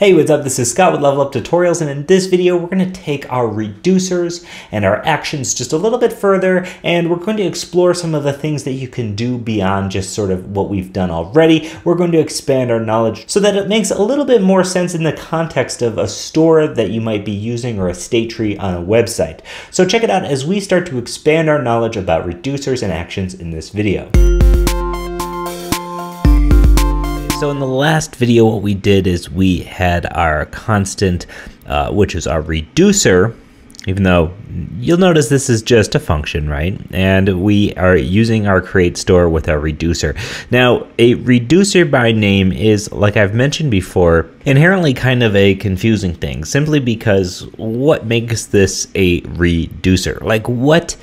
Hey, what's up? This is Scott with Level Up Tutorials, and in this video, we're going to take our reducers and our actions just a little bit further, and we're going to explore some of the things that you can do beyond just sort of what we've done already. We're going to expand our knowledge so that it makes a little bit more sense in the context of a store that you might be using or a state tree on a website. So check it out as we start to expand our knowledge about reducers and actions in this video. So in the last video, what we did is we had our constant, which is our reducer, even though you'll notice this is just a function, right? And we are using our create store with our reducer. Now, a reducer by name is, like I've mentioned before, inherently kind of a confusing thing, simply because what makes this a reducer? Like, what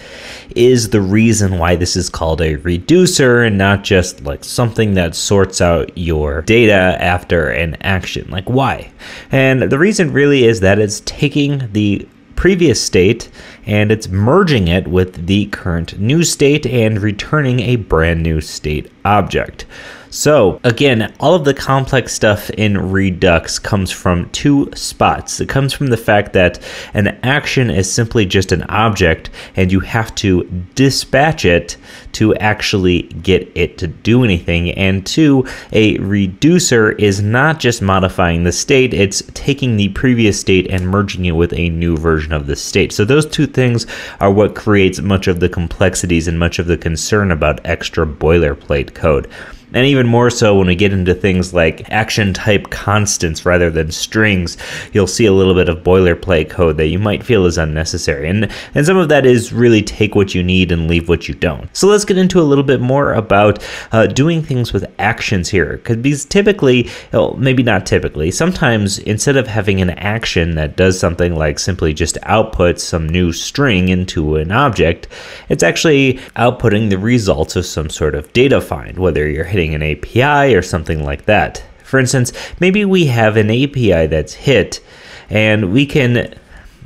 is the reason why this is called a reducer and not just like something that sorts out your data after an action? Like, why? And the reason really is that it's taking the previous state and it's merging it with the current new state and returning a brand new state object. So again, all of the complex stuff in Redux comes from two spots. It comes from the fact that an action is simply just an object and you have to dispatch it to actually get it to do anything. And two, a reducer is not just modifying the state, it's taking the previous state and merging it with a new version of the state. So those two things are what creates much of the complexities and much of the concern about extra boilerplate code. And even more so when we get into things like action type constants rather than strings, you'll see a little bit of boilerplate code that you might feel is unnecessary. And some of that is really take what you need and leave what you don't. So let's get into a little bit more about doing things with actions here. Because typically, well, maybe not typically, sometimes instead of having an action that does something like simply just output some new string into an object, it's actually outputting the results of some sort of data find, whether you're hitting an API or something like that. For instance, maybe we have an API that's hit and we can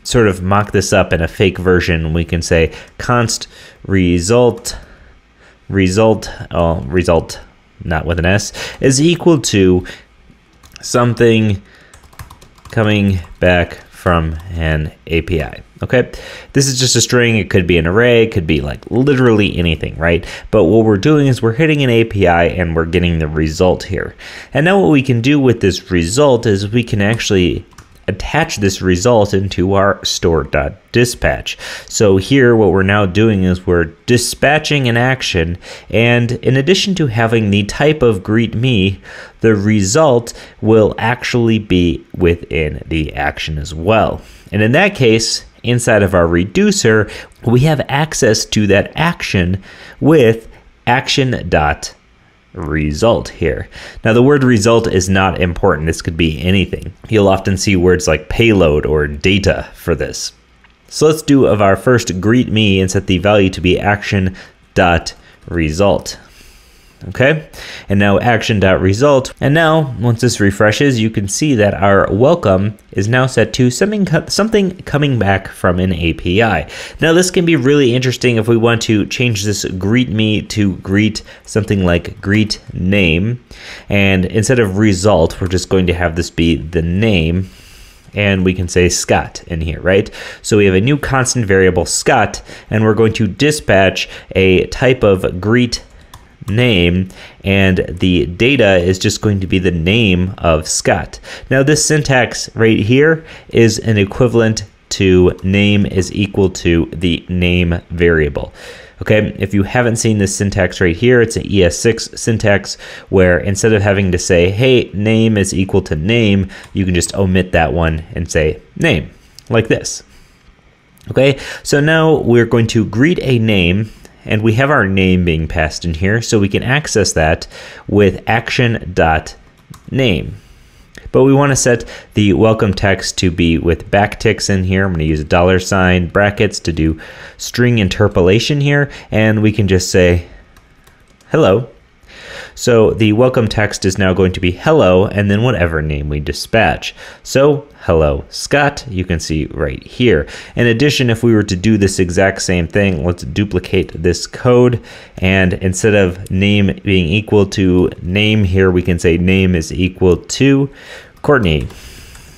sort of mock this up in a fake version. We can say const result, not with an S, is equal to something coming back from an API. Okay, this is just a string. It could be an array, it could be like literally anything, right? But what we're doing is we're hitting an API and we're getting the result here. And now what we can do with this result is we can actually attach this result into our store.dispatch. So here what we're now doing is we're dispatching an action, and in addition to having the type of greet me, the result will actually be within the action as well. And in that case, inside of our reducer, we have access to that action with action.result here. Now, the word result is not important. This could be anything. You'll often see words like payload or data for this. So let's do of our first greet me and set the value to be action.result. Okay, and now action.result. And now once this refreshes, you can see that our welcome is now set to something coming back from an API. Now this can be really interesting if we want to change this greet me to greet something like greet name. And instead of result, we're just going to have this be the name. And we can say Scott in here, right? So we have a new constant variable Scott, and we're going to dispatch a type of greet name, and the data is just going to be the name of Scott. Now this syntax right here is an equivalent to name is equal to the name variable. Okay, if you haven't seen this syntax right here, it's an ES6 syntax where instead of having to say, hey, name is equal to name, you can just omit that one and say name like this. Okay, so now we're going to greet a name, and we have our name being passed in here, so we can access that with action.name. But we want to set the welcome text to be with backticks in here. I'm going to use $ brackets to do string interpolation here, and we can just say hello. So the welcome text is now going to be hello and then whatever name we dispatch. So hello Scott, you can see right here. In addition, if we were to do this exact same thing, let's duplicate this code, and instead of name being equal to name here, we can say name is equal to Courtney.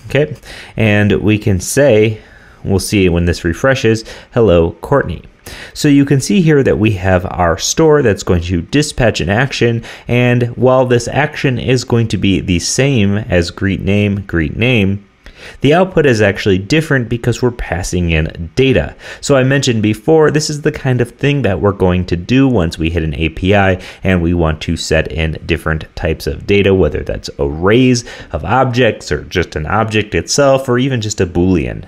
Okay, and we can say, we'll see when this refreshes, hello, Courtney. So you can see here that we have our store that's going to dispatch an action, and while this action is going to be the same as greet name, the output is actually different because we're passing in data. So I mentioned before, this is the kind of thing that we're going to do once we hit an API and we want to set in different types of data, whether that's arrays of objects or just an object itself, or even just a Boolean.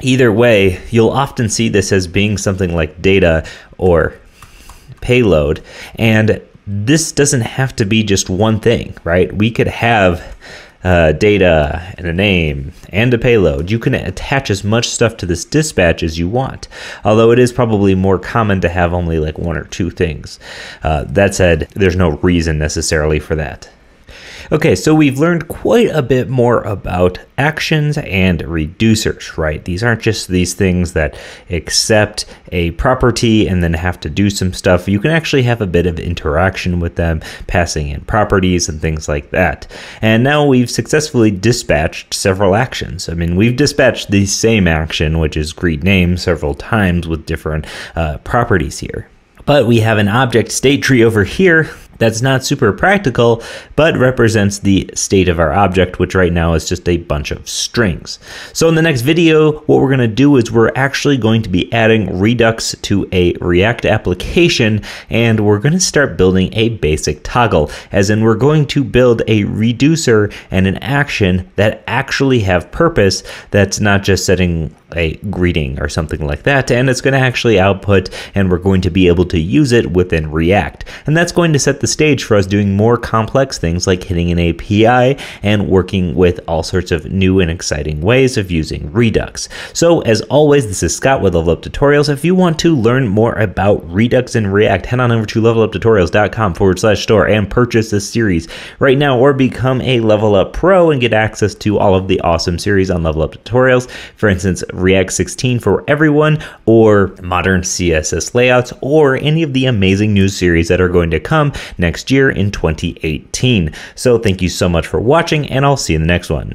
Either way, you'll often see this as being something like data or payload. And this doesn't have to be just one thing, right? We could have data and a name and a payload. You can attach as much stuff to this dispatch as you want, although it is probably more common to have only like one or two things. That said, there's no reason necessarily for that. Okay, so we've learned quite a bit more about actions and reducers, right? These aren't just these things that accept a property and then have to do some stuff. You can actually have a bit of interaction with them, passing in properties and things like that. And now we've successfully dispatched several actions. I mean, we've dispatched the same action, which is greet name, several times with different properties here. But we have an object state tree over here that's not super practical, but represents the state of our object, which right now is just a bunch of strings. So in the next video, what we're gonna do is we're actually going to be adding Redux to a React application, and we're gonna start building a basic toggle, as in we're going to build a reducer and an action that actually have purpose, that's not just setting a greeting or something like that, and it's gonna actually output, and we're going to be able to use it within React. And that's going to set the stage for us doing more complex things like hitting an API and working with all sorts of new and exciting ways of using Redux. So as always, this is Scott with Level Up Tutorials. If you want to learn more about Redux and React, head on over to leveluptutorials.com/store and purchase this series right now, or become a Level Up Pro and get access to all of the awesome series on Level Up Tutorials. For instance, React 16 for everyone, or modern CSS layouts, or any of the amazing new series that are going to come next year in 2018. So thank you so much for watching, and I'll see you in the next one.